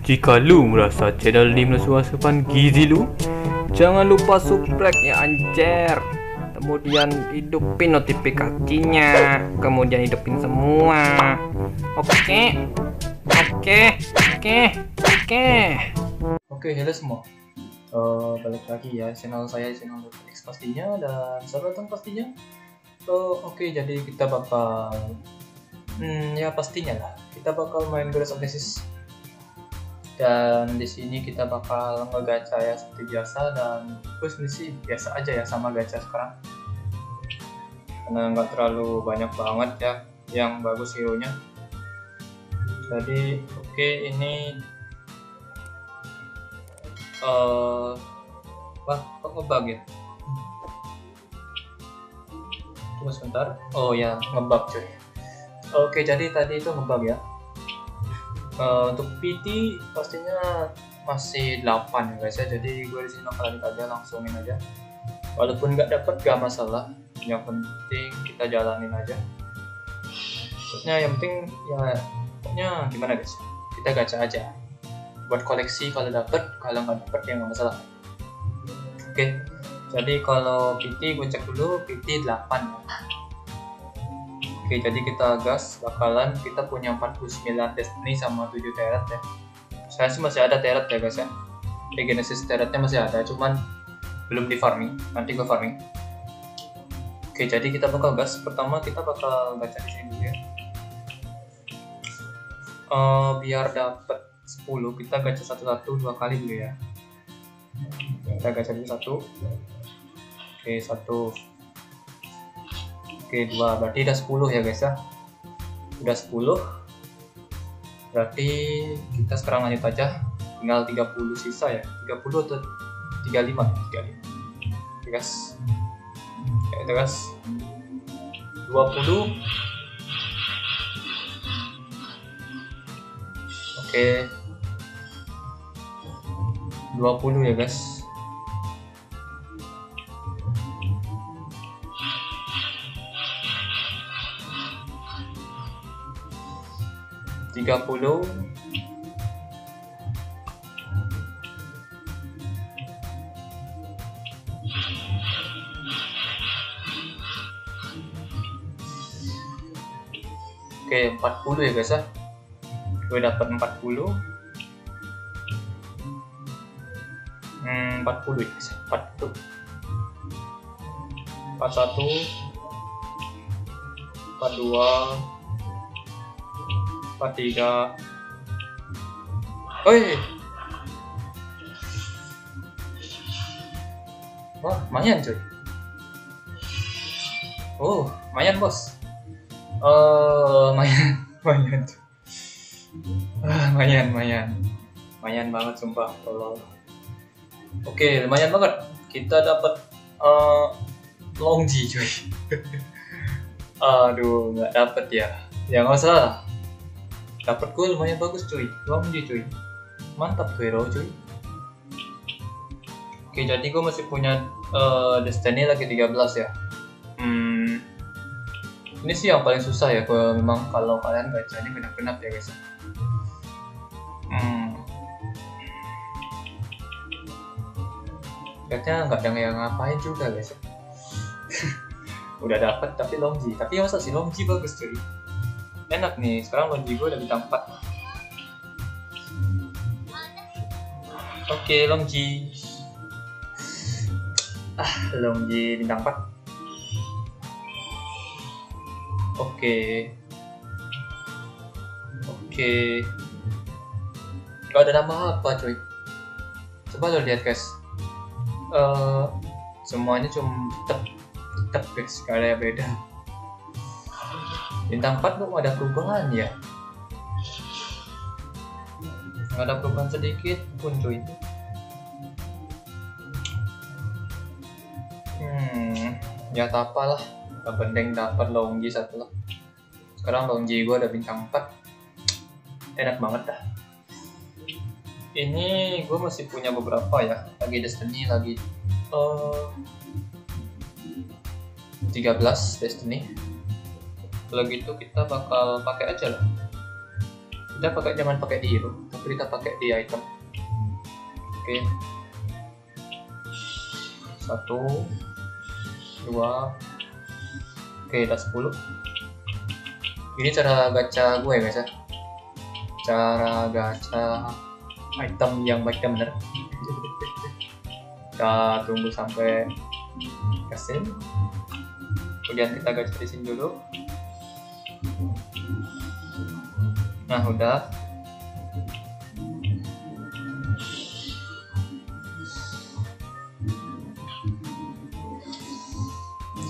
Jika lu merasa channel ini menesuai asupan gizi lu, jangan lupa subscribe ya anjir. Kemudian hidupin notifikasinya, kemudian hidupin semua. Oke, halo semua. Balik lagi ya channel saya, channel X pastinya, dan Zoro pastinya. Oke, jadi kita bakal ya pastinya lah kita bakal main Rise of Resistance. Dan di sini kita bakal ngegacha ya seperti biasa, dan push misi biasa aja ya sama gacha sekarang karena nggak terlalu banyak banget ya yang bagus hero-nya. Jadi oke, ini kok ngebug ya? Tunggu sebentar. Oh ya, ngebug cuy. Oke, jadi tadi itu ngebug ya. Untuk PT pastinya masih 8 ya guys ya, jadi gue disini bakalan aja langsungin aja, walaupun nggak dapet gak masalah, yang penting kita jalanin aja. Maksudnya yang penting ya pokoknya gimana guys, kita gacha aja buat koleksi, kalau dapet, kalau nggak dapet ya nggak masalah. Oke, jadi kalau PT gue cek dulu, PT 8. Oke, jadi kita gas, bakalan kita punya 49 destiny sama 7 teret ya. Saya sih masih ada teret ya guys ya, Genesis teretnya masih ada, cuman belum di farming, nanti gue farming. Oke, jadi kita bakal gas. Pertama kita bakal gacha di sini ya, biar dapet 10 kita gacha satu-satu dua kali dulu ya. Kita gacha dulu satu. Oke, satu. Oke, 2, berarti udah 10 ya guys ya, udah 10, berarti kita sekarang lanjut aja, tinggal 30 sisa ya, 30 atau 35, 35, guys, ya itu guys, 20, oke, 20 ya guys. Oke, 40 ya guys ya, gue dapat 40 ya guys, 41 42 tiga. Oi, wah lumayan cuy. Oh lumayan bos, lumayan banget sumpah. Kalau oke, lumayan banget kita dapat Longji cuy. Aduh, nggak dapet ya, ya nggak usah. Dapet gue lumayan bagus cuy, Longji cuy, mantap tuh hero cuy. Oke, jadi gue masih punya destiny lagi 13 ya. Ini sih yang paling susah ya, gue memang kalau kalian gacha ini genap-genap ya guys. Kayaknya nggak ada yang ngapain juga guys. Udah dapet tapi Longji, tapi yang masa sih Longji bagus cuy. Enak nih, sekarang Longji gue udah bintang 4. Oke, Longji. Longji bintang 4. Oke. Gak ada nama apa cuy. Coba lo lihat guys. Semuanya cuma tetep guys, gak ada yang beda. Bintang 4 belum ada perubahan ya, nggak ada perubahan sedikit pun cuy. Ya tak apalah, nggak penting dapat Longji satu lah. Sekarang Longji gue ada bintang 4, enak banget dah. Ini gue masih punya beberapa ya, lagi destiny lagi 13 destiny. Kalau gitu kita bakal pakai aja lah. Kita pakai, jangan pakai di hero. tapi kita pakai di item. Oke, 1, 2, oke udah 10. Ini cara gacha gue guys ya, cara gacha item yang baik dan benar. Kita tunggu sampai kesin, kemudian kita gacha di sini dulu. Nah udah,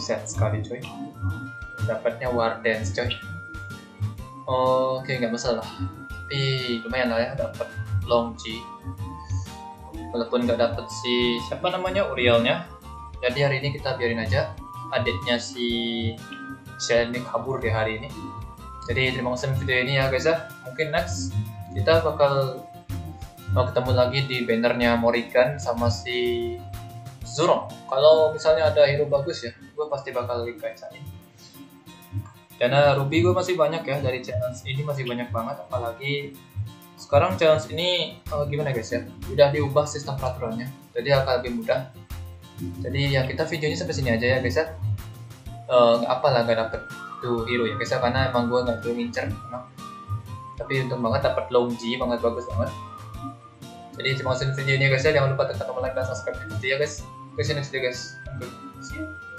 set sekali coy, dapatnya Wardens coy. Oke nggak masalah, tapi lumayan lah ya dapat Longji. Walaupun nggak dapat si siapa namanya Urielnya, jadi hari ini kita biarin aja adiknya si Jenny kabur deh hari ini. Jadi terima kasih video ini ya guys ya. Mungkin next kita bakal ketemu lagi di bannernya Morrigan sama si Zoro. Kalau misalnya ada hero bagus ya, gue pasti bakal gacain. Dana Ruby gue masih banyak ya, dari challenge ini masih banyak banget. Apalagi sekarang challenge ini gimana guys ya, udah diubah sistem peraturannya, jadi akan lebih mudah. Jadi ya kita videonya sampai sini aja ya guys ya. Apalah gak dapet tuh hero ya guys, karena emang gue nggak perlu ngincer emang. Tapi untung banget dapat Longji, banget bagus banget. Jadi terima kasih videonya guys ya, jangan lupa tekan tombol like dan subscribe ya guys. See you next video guys.